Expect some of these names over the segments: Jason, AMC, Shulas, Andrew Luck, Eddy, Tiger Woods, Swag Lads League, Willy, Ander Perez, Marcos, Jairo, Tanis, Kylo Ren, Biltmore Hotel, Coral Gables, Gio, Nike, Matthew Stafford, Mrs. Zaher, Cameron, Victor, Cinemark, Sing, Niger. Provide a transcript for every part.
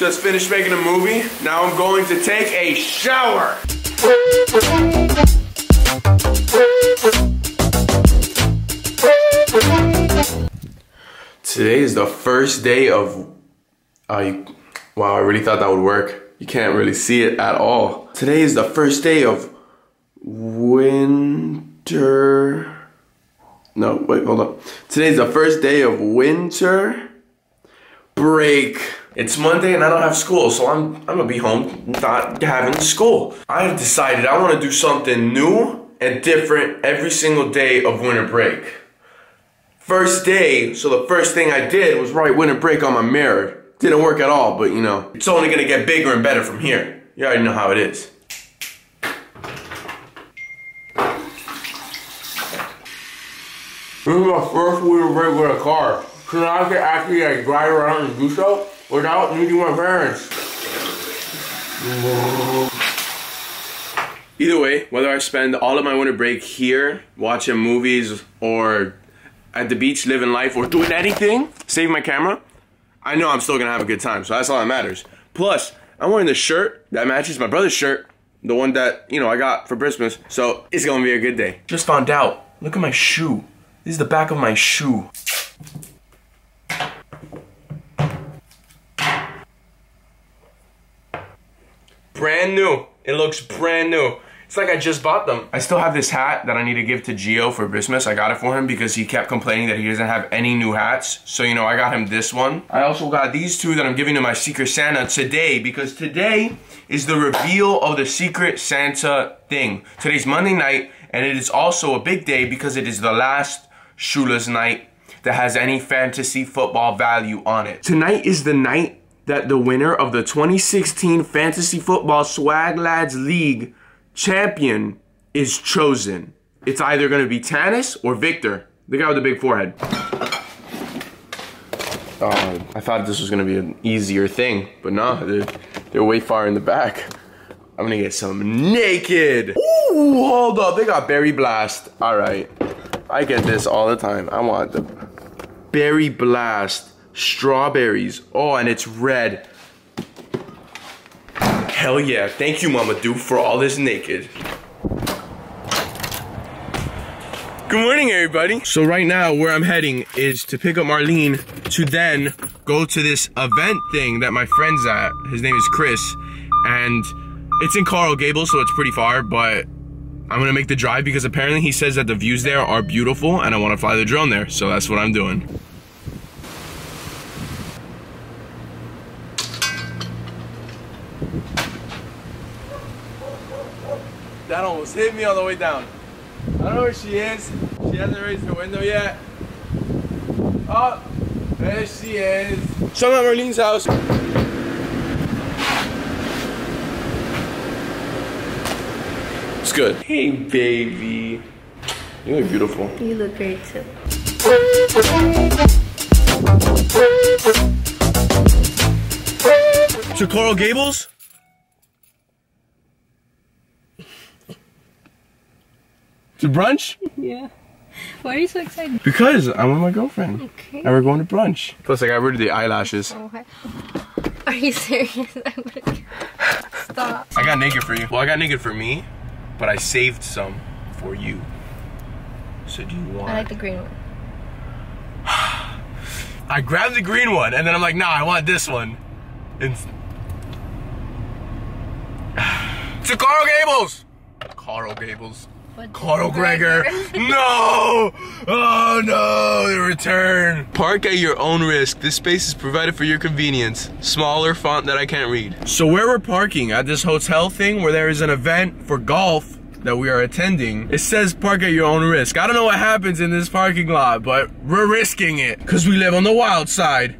Just finished making a movie. Now I'm going to take a shower. Today is the first day of... wow, I really thought that would work. You can't really see it at all. Today is the first day of winter... No, wait, hold on. Today's the first day of winter break. It's Monday and I don't have school, so I'm gonna be home not having school. I have decided I wanna do something new and different every single day of winter break. First day, so the first thing I did was write winter break on my mirror. Didn't work at all, but you know, it's only gonna get bigger and better from here. You already know how it is. This is my first winter break with a car. So now I can actually like drive around and do so without needing my parents. Either way, whether I spend all of my winter break here, watching movies, or at the beach living life, or doing anything, save my camera, I know I'm still gonna have a good time, so that's all that matters. Plus, I'm wearing this shirt that matches my brother's shirt, the one that, you know, I got for Christmas, so it's gonna be a good day. Just found out, look at my shoe. This is the back of my shoe. Brand new. It looks brand new. It's like I just bought them. I still have this hat that I need to give to Gio for Christmas. I got it for him because he kept complaining that he doesn't have any new hats. So, you know, I got him this one. I also got these two that I'm giving to my Secret Santa today because today is the reveal of the Secret Santa thing. Today's Monday night and it is also a big day because it is the last Shulas night that has any fantasy football value on it. Tonight is the night that the winner of the 2016 Fantasy Football Swag Lads League champion is chosen. It's either gonna be Tanis or Victor, the guy with the big forehead. I thought this was gonna be an easier thing, but nah, they're way far in the back. I'm gonna get some naked. Ooh, hold up, they got Berry Blast. All right. I get this all the time. I want the Berry Blast strawberries. Oh, and it's red. Hell yeah. Thank you, Mama Duke, for all this naked. Good morning, everybody. So right now, where I'm heading is to pick up Marlene to then go to this event thing that my friend's at. His name is Chris, and it's in Coral Gables, so it's pretty far, but I'm gonna make the drive because apparently he says that the views there are beautiful and I wanna fly the drone there, so that's what I'm doing. That almost hit me on the way down. I don't know where she is. She hasn't raised her window yet. Oh, there she is. So I'm at Marlene's house. It's good. Hey, baby. You look beautiful. You look great, too. To Coral Gables? To brunch? Yeah. Why are you so excited? Because I'm with my girlfriend. Okay. And we're going to brunch. Plus, I got rid of the eyelashes. Okay. Are you serious? Stop. I got naked for you. Well, I got naked for me. But I saved some for you. So do you want? I like the green one. I grabbed the green one and then I'm like, nah, I want this one. It's to Coral Gables! Coral Gables. What? Carl Gregor. No! Oh no, the return. Park at your own risk. This space is provided for your convenience. Smaller font that I can't read. So where we're parking, at this hotel thing where there is an event for golf that we are attending, it says park at your own risk. I don't know what happens in this parking lot, but we're risking it because we live on the wild side.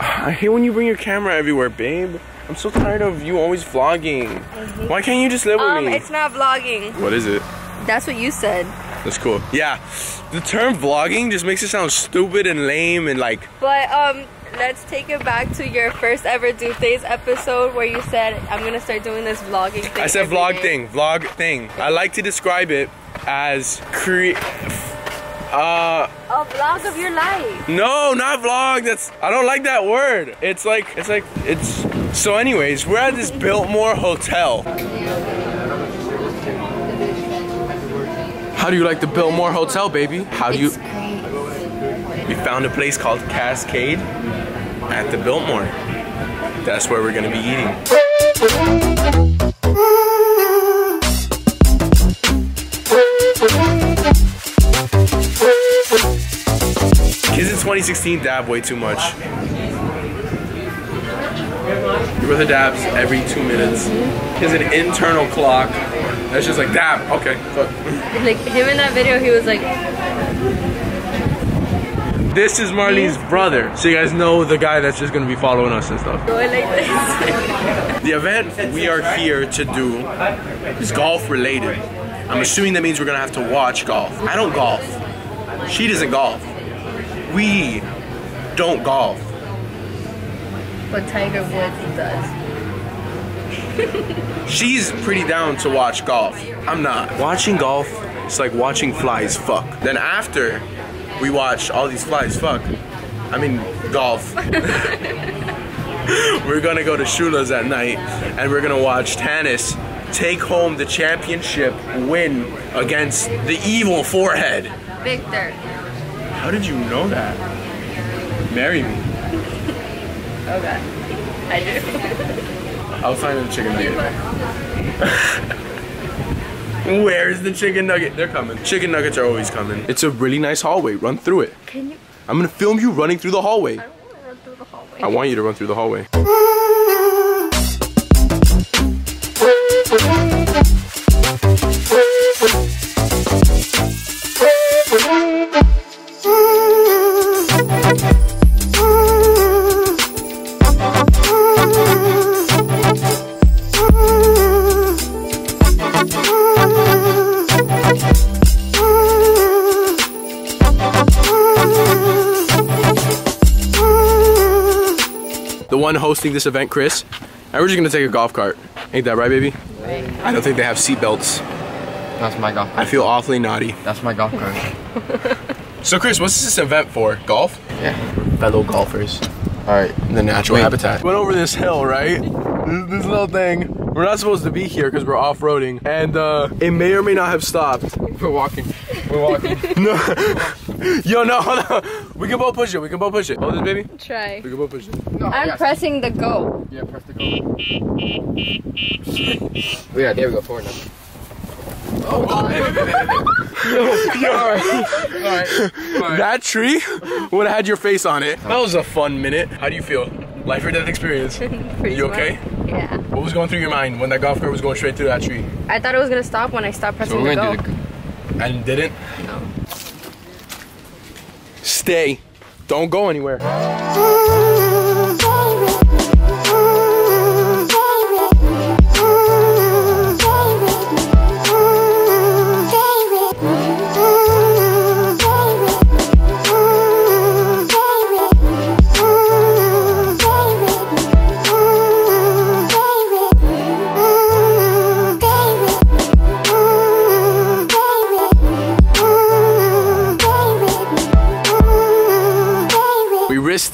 I hate when you bring your camera everywhere, babe. I'm so tired of you always vlogging. Mm-hmm. Why can't you just live with me? It's not vlogging. What is it? That's what you said. That's cool. Yeah, the term vlogging just makes it sound stupid and lame and like. But let's take it back to your first ever Do Things episode where you said I'm gonna start doing this vlogging thing. I said vlog thing, vlog thing. I like to describe it as A vlog of your life. No, not vlog. That's, I don't like that word. It's like, it's. So anyways, we're at this Biltmore Hotel. How do you like the Biltmore Hotel, baby? How do you? We found a place called Cascade at the Biltmore. That's where we're gonna be eating. Kids in 2016 dab way too much. You wear the dabs every 2 minutes. He has an internal clock. That's just like, dab, okay, fuck. Like, him in that video, he was like... This is Marlene's brother. So you guys know the guy that's just gonna be following us and stuff. Going like this. The event we are here to do is golf related. I'm assuming that means we're gonna have to watch golf. I don't golf. She doesn't golf. We don't golf. But Tiger Woods does. She's pretty down to watch golf. I'm not. Watching golf is like watching flies fuck. Then after we watched all these flies fuck, I mean golf. We're gonna go to Shulas at night and we're gonna watch Tanis take home the championship win against the evil forehead. Victor. How did you know that? Marry me. Oh god. I do. I'll find a chicken nugget. Where's the chicken nugget? They're coming. Chicken nuggets are always coming. It's a really nice hallway. Run through it. Can you? I'm gonna film you running through the hallway. I don't wanna run through the hallway. I want you to run through the hallway. Hosting this event, Chris, and we're just gonna take a golf cart. Ain't that right, baby? Wait. I don't think they have seatbelts. That's my golf cart. I feel awfully naughty. That's my golf cart. So, Chris, what's this event for? Golf? Yeah. Fellow golfers. All right. In the natural habitat. Went over this hill, right? This little thing. We're not supposed to be here because we're off-roading, and it may or may not have stopped. We're walking. We're walking. No. Yo, no, hold on. We can both push it. We can both push it. Hold this, baby. Try. We can both push it. No, I'm pressing the go. Yeah, press the go. Oh, yeah, there we go. Forward now. Oh, oh baby, baby, baby. Yo, all right. All right. All right. That tree would have had your face on it. That was a fun minute. How do you feel? Life or death experience. You okay? Yeah. What was going through your mind when that golf cart was going straight through that tree? I thought it was gonna stop when I stopped pressing the go. And didn't? No. Stay. Don't go anywhere.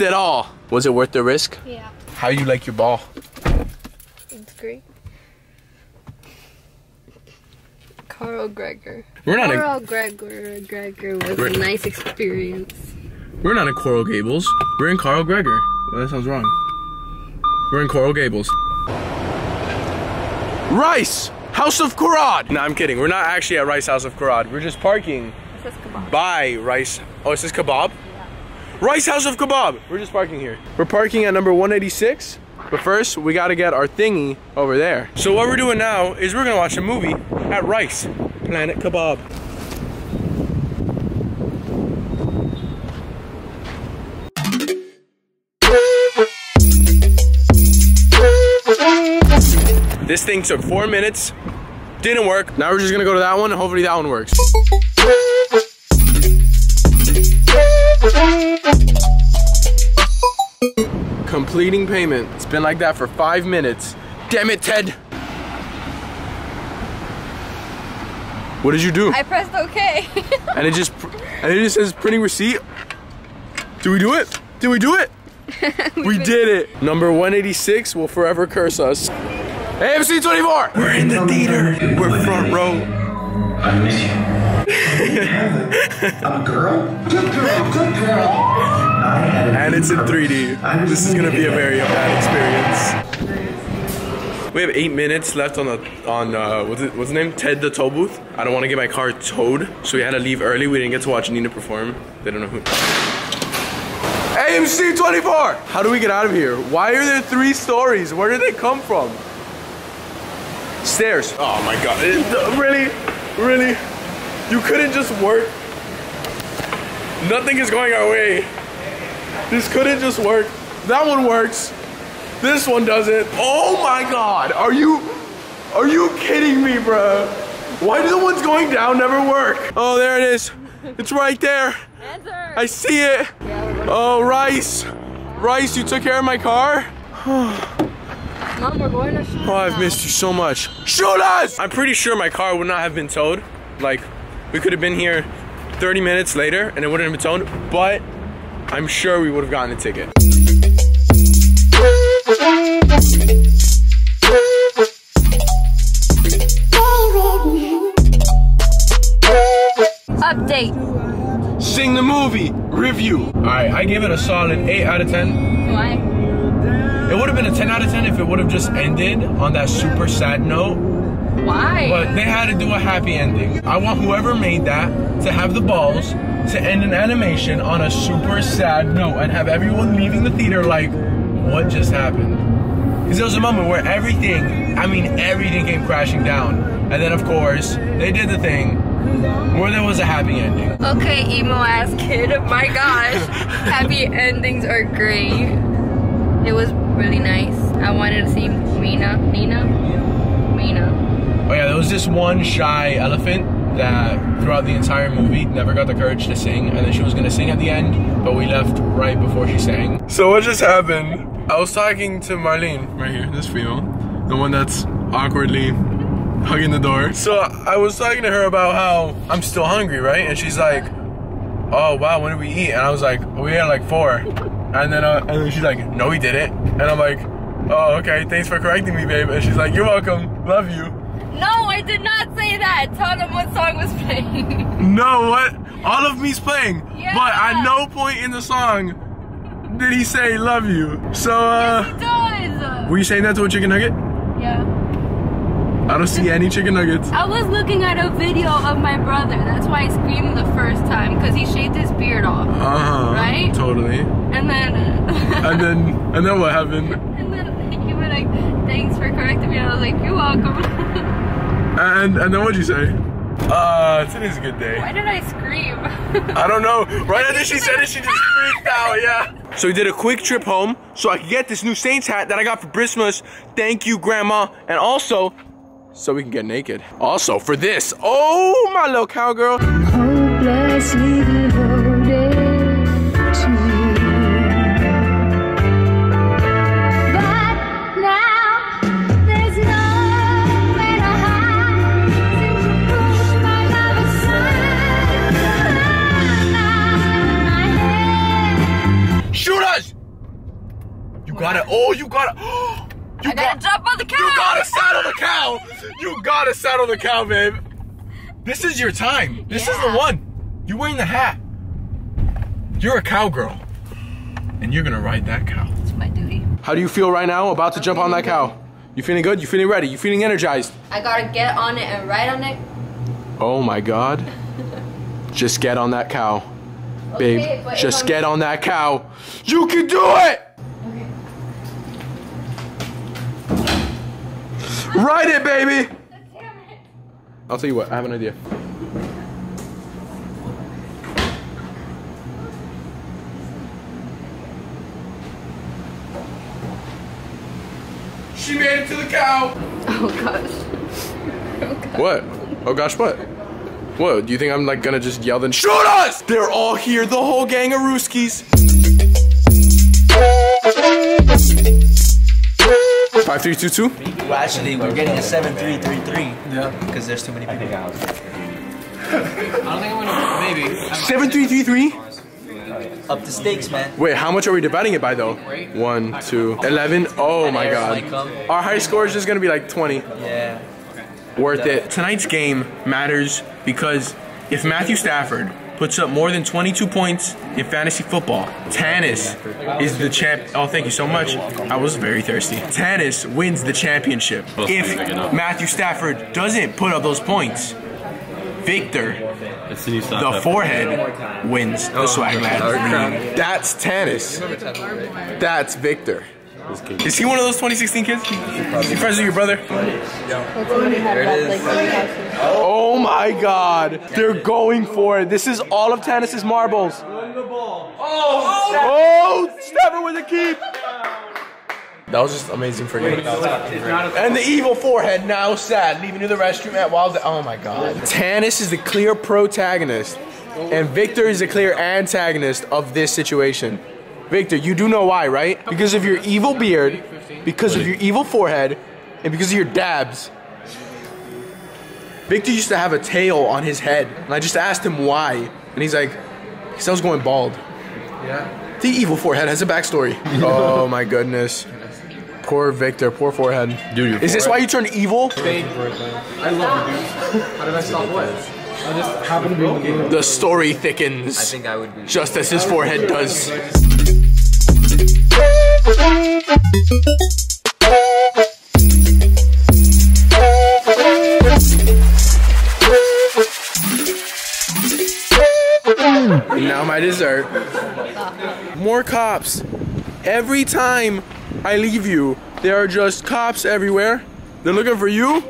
It all. Was it worth the risk? Yeah. How you like your ball? It's great. Coral Gregor. We're not Coral Gregor was a nice experience. We're not in Coral Gables. We're in Coral Gregor. Well, that sounds wrong. We're in Coral Gables. Rice House of Karad. No, I'm kidding. We're not actually at Rice House of Karad. We're just parking. It says kebab. By Rice. Oh, it says kebab. Rice House of Kebab. We're just parking here. We're parking at number 186, but first we gotta get our thingy over there. So what we're doing now is we're gonna watch a movie at Rice Planet Kebab. This thing took 4 minutes, didn't work. Now we're just gonna go to that one and hopefully that one works. Completing payment. It's been like that for 5 minutes. Damn it, Ted! What did you do? I pressed okay. And it just And it just says printing receipt. Did we do it? Did we do it? We did it. Number 186 will forever curse us. AMC 24. We're in the theater. We're front row. I miss you. I'm a girl. Good girl. Good girl. And it's in 3D. This is gonna be a very bad experience. We have 8 minutes left on the what's his name? Ted the tow booth. I don't want to get my car towed, so we had to leave early. We didn't get to watch Nina perform. They don't know who. AMC 24. How do we get out of here? Why are there 3 stories? Where did they come from? Stairs. Oh my God! Really, really? You couldn't just work. Nothing is going our way. This couldn't just work. That one works. This one doesn't. Oh my God. Are you kidding me, bro? Why do the ones going down never work? Oh, there it is. It's right there. Answer. I see it. Oh, Rice. Rice, you took care of my car? Mom, we're going to Shulas. Oh, I've missed you so much. Shulas! I'm pretty sure my car would not have been towed. Like, we could have been here 30 minutes later and it wouldn't have been towed, but I'm sure we would have gotten a ticket. Update. Sing the movie. Review. Alright, I give it a solid 8 out of 10. Why? It would have been a 10 out of 10 if it would have just ended on that super sad note. Why? But they had to do a happy ending. I want whoever made that to have the balls to end an animation on a super sad note and have everyone leaving the theater like, what just happened? Because there was a moment where everything, I mean everything, came crashing down. And then of course, they did the thing where there was a happy ending. Okay, emo ass kid, my gosh. Happy endings are great. It was really nice. I wanted to see Mina. Oh yeah, there was this one shy elephant that throughout the entire movie never got the courage to sing, and then she was gonna sing at the end, but we left right before she sang. So what just happened? I was talking to Marlene, right here, this female, the one that's awkwardly hugging the door. So I was talking to her about how I'm still hungry, right? And she's like, oh wow, when did we eat? And I was like, we had like 4. And then she's like, no we didn't. And I'm like, oh okay, thanks for correcting me babe. And she's like, you're welcome, love you. No, I did not say that. Tell them what song was playing. No, what? All of me's playing. Yeah. But at no point in the song did he say love you. So, yes, he does. Were you saying that to a chicken nugget? Yeah. I don't see any chicken nuggets. I was looking at a video of my brother. That's why I screamed the first time, because he shaved his beard off. Uh-huh. Right? Totally. And then... and then what happened? And then he went like, thanks for correcting me. And I was like, you're welcome. And then what'd you say? Today's a good day. Why did I scream? I don't know. Right after she said it, she just freaked out, yeah. So we did a quick trip home so I could get this new Saints hat that I got for Christmas. Thank you, Grandma. And also, so we can get naked. Also, for this. Oh, my little cowgirl. Saddle the cow, babe. This is your time. This is the one. You're wearing the hat. You're a cowgirl. And you're gonna ride that cow. It's my duty. How do you feel right now about to jump on that cow? You feeling good? You feeling ready? You feeling energized? I gotta get on it and ride on it. Oh my God. Just get on that cow. Babe, okay, just get on that cow. You can do it! Okay. Ride it, baby! I'll tell you what, I have an idea. She made it to the cow! Oh gosh. Oh gosh. What? Oh gosh, what? What, do you think I'm like gonna just yell then shoot us? They're all here, the whole gang of Rooskies. 5322? Well, actually, we're getting a 7333. Yeah. Because there's too many people. I don't think I'm gonna. Maybe. 7-3-3-3. Up the stakes, man. Wait, how much are we dividing it by though? 1, 2, 11. Oh my God. Our high score is just gonna be like 20. Yeah. Worth it. Tonight's game matters because if Matthew Stafford puts up more than 22 points in fantasy football, Tanis is the champ. Oh, thank you so much. I was very thirsty. Tanis wins the championship. If Matthew Stafford doesn't put up those points, Victor, the forehead, wins the Swag Lads League. That's Tanis. That's Victor. Is he one of those 2016 kids? You friends with your brother? Oh my God. They're going for it. This is all of Tanis's marbles. Oh, Stafford with a keep. That was just amazing for you. And the evil forehead now sad, leaving you the restroom at Wild. Oh my God. Tanis is the clear protagonist, and Victor is the clear antagonist of this situation. Victor, you do know why, right? Because of your evil beard, because of your evil forehead, and because of your dabs. Victor used to have a tail on his head, and I just asked him why, and he's like, because I was going bald. Yeah. The evil forehead has a backstory. Oh my goodness. Poor Victor, poor forehead. Dude, is this why you turned evil? I love you, dude. How did I stop what? I just happen to be in the game. The story thickens, I think I would be just as his forehead does. And now my dessert. More cops. Every time I leave you, there are just cops everywhere. They're looking for you,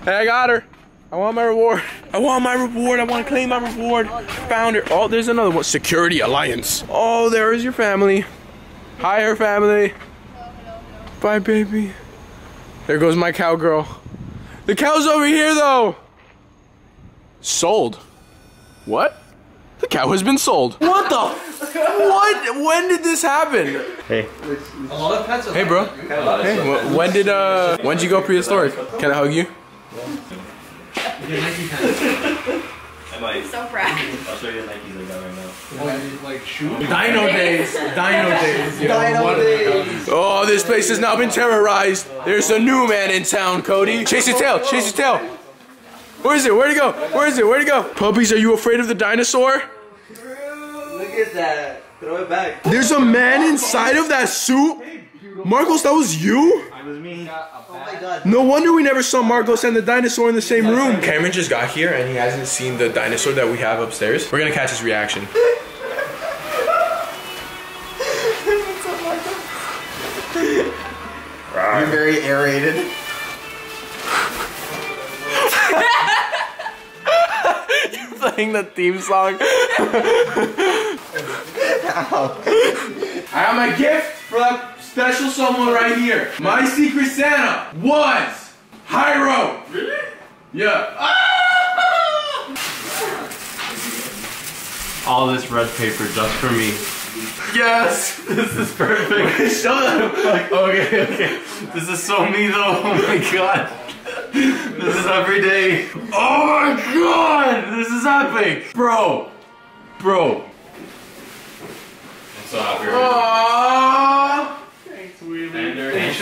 and I got her. I want my reward. I want my reward. I want to claim my reward. Found her. Oh, there's another one. Security Alliance. Oh, there is your family. Hi, her family. Bye, baby. There goes my cowgirl. The cow's over here, though. Sold. What? The cow has been sold. What the? What? When did this happen? Hey. Hey, bro. Hey. When did you go prehistoric? Can I hug you? I'm so proud. I'll show you the Nikes I got right now. Like shoes? Dino days. Dino days. Dino days. Oh, this place has now been terrorized. There's a new man in town, Cody. Chase his tail. Chase his tail. Where is it? Where'd it go? Where is it? Where'd it go? Puppies, are you afraid of the dinosaur? Look at that. Throw it back. There's a man inside of that suit? Marcos, that was you? It was me. Oh my God. No wonder we never saw Marcos and the dinosaur in the same room. Cameron just got here and he hasn't seen the dinosaur that we have upstairs. We're gonna catch his reaction. You're very aerated. You're playing the theme song. I got my gift for the special someone right here. My secret Santa was Jairo. Really? Yeah. Ah! All this red paper just for me. Yes! This is perfect. Shut up. Okay, okay. This is so me though. Oh my God. This is every day. Oh my God! This is epic. Bro. Bro. I'm so happy right now.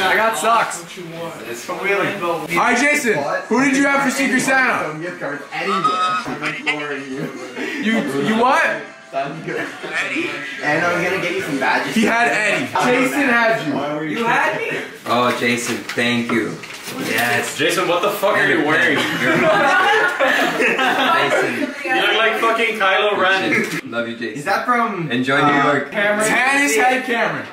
I got socks. It's from Willy. Hi, Jason. Who did you have for Secret Santa? You what? Eddy. And I'm gonna get you some badges. He had Eddy. Jason had you. You had me? Oh, Jason, thank you. Yes. Jason, what the fuck are you wearing? Jason. You look like fucking Kylo Ren. Love you, Jason. Is that from Enjoy New York? Tanis had Cameron.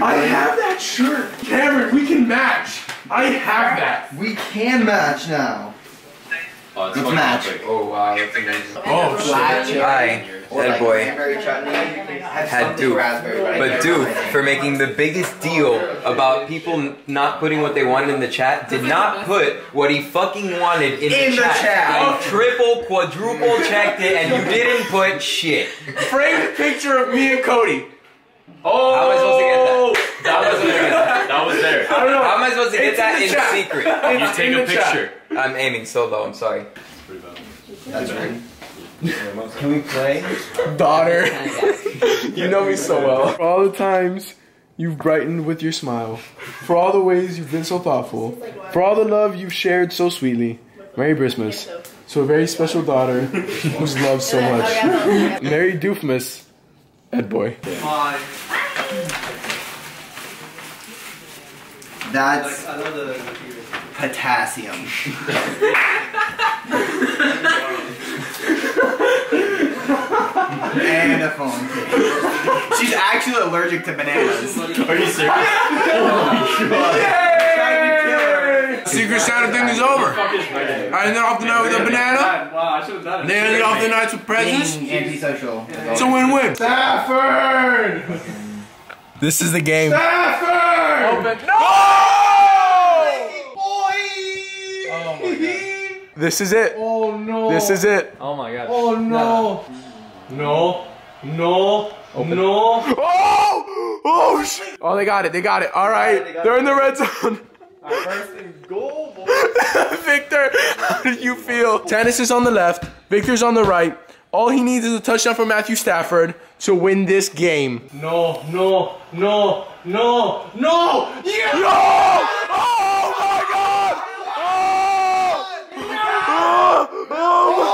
I have that shirt! Cameron, we can match! I have that! We can match now! Oh, it's match. Oh wow, that's amazing. Oh shit. That boy had Duke, but Duke, for making the biggest deal about people not putting what they wanted in the chat, did not put what he fucking wanted in the chat. You triple, quadruple checked it and you didn't put shit. Framed picture of me and Cody. Oh! How am I supposed to get that? That wasn't there. That was there. I don't know. How am I supposed to get that in secret? You take a picture. I'm aiming so low, I'm sorry. That's right. Can we play? Daughter, you know me so well. For all the times you've brightened with your smile, for all the ways you've been so thoughtful, for all the love you've shared so sweetly, Merry Christmas to a very special daughter who's loved so much. Merry Doofmas, Ed Boy. That's potassium. And a phone cake. She's actually allergic to bananas. Are you serious? Oh my god. Yay! Secret Santa thing is over. I ended off the night with a banana. Wow, I should have done it. They ended off the night with presents. Antisocial. It's a win-win. Stafford! This is the game. Stafford! Open. No! Oh! Boy! Oh my god. This is it. Oh no. This is it. Oh my god. Oh no. No, no, open. No. Oh! Oh, shit! Oh, they got it, they got it. All right, they're in the red zone. All right, first and goal, boys. Victor, how did you feel? Tanis is on the left, Victor's on the right. All he needs is a touchdown from Matthew Stafford to win this game. No, no, no, no, no! Yeah! No! Oh, my God! Oh! Oh! Oh! Oh!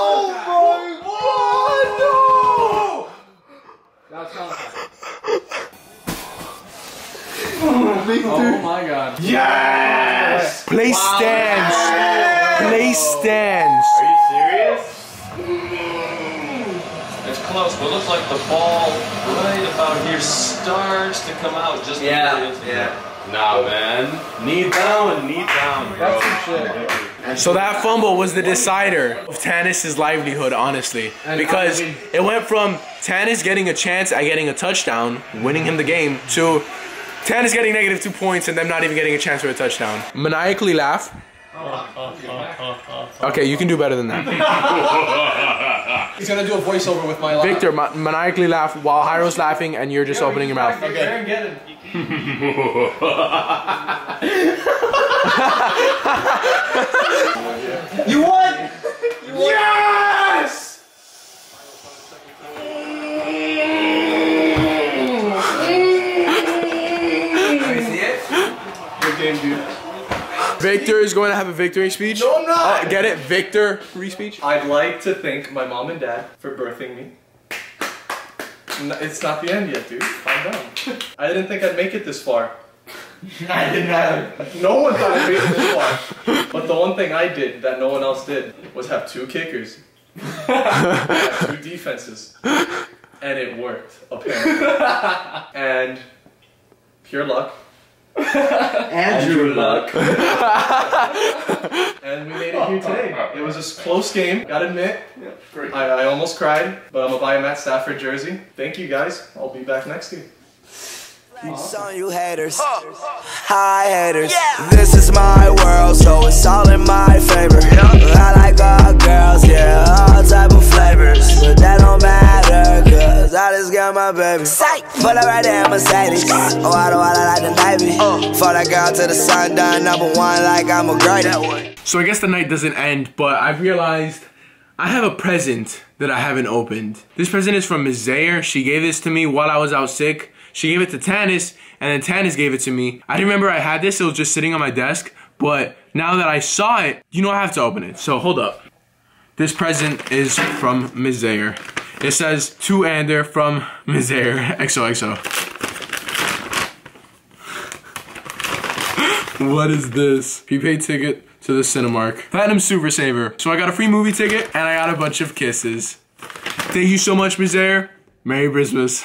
Oh my god. Yes! Play stands. Wow. Play stands. Are you serious? It's close, but it looks like the ball right about here starts to come out just yeah. Nah, man. Knee down, bro. That's some shit. So that fumble was the decider of Tanis' livelihood, honestly. Because it went from Tanis getting a chance at getting a touchdown, winning him the game, to Tanis getting negative 2 points and them not even getting a chance for a touchdown. Maniacally laugh. Okay, you can do better than that. He's gonna do a voiceover with my laugh. Victor, maniacally laugh while Jairo's laughing and you're just opening your mouth. Okay, get it. You won! You won! Yes! Can you see it? Good game, dude. Victor is going to have a victory speech. No, I'm not! Get it? Victory speech? I'd like to thank my mom and dad for birthing me. It's not the end yet, dude. I'm done. I didn't think I'd make it this far. I didn't have. No one thought I'd make it this far. But the one thing I did that no one else did was have two kickers, have two defenses, and it worked apparently. And pure luck. Andrew luck. And we made it here today. It was a close game, gotta admit. Yeah, great. I almost cried, but I'm gonna buy a Matt Stafford jersey. Thank you guys. I'll be back next year. Some you haters, high haters. Yeah. This is my world, so it's all in my favor. I like all girls, yeah, all type of flavors, but that don't matter, cause I just got my baby. But I'm right there, I'm a sadist. Oh, I don't want like a navy. For that girl to the sun, done number one, like I'm a great. So I guess the night doesn't end, but I've realized I have a present that I haven't opened. This present is from Mrs. Zaher. She gave this to me while I was out sick. She gave it to Tanis, and then Tanis gave it to me. I didn't remember I had this, it was just sitting on my desk, but now that I saw it, you know I have to open it, so hold up. This present is from Ms. Zaher. It says, to Ander from Ms. Zaher, XOXO. What is this? Prepaid ticket to the Cinemark. Platinum Super Saver. So I got a free movie ticket, and I got a bunch of kisses. Thank you so much, Ms. Zaher. Merry Christmas.